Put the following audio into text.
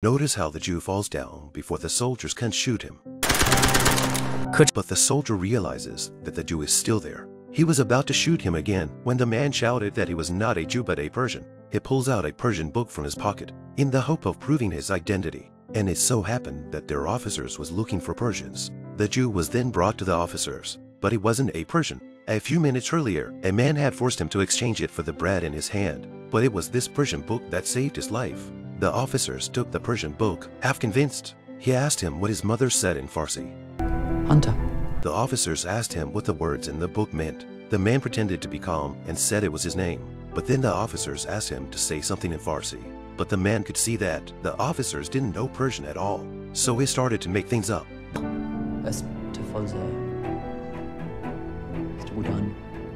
Notice how the Jew falls down before the soldiers can shoot him. But the soldier realizes that the Jew is still there. He was about to shoot him again when the man shouted that he was not a Jew but a Persian. He pulls out a Persian book from his pocket in the hope of proving his identity. And it so happened that their officers was looking for Persians. The Jew was then brought to the officers, but he wasn't a Persian. A few minutes earlier, a man had forced him to exchange it for the bread in his hand, but it was this Persian book that saved his life. The officers took the Persian book. Half convinced, he asked him what his mother said in Farsi. Hunter. The officers asked him what the words in the book meant. The man pretended to be calm and said it was his name. But then the officers asked him to say something in Farsi. But the man could see that the officers didn't know Persian at all, so he started to make things up. Well done.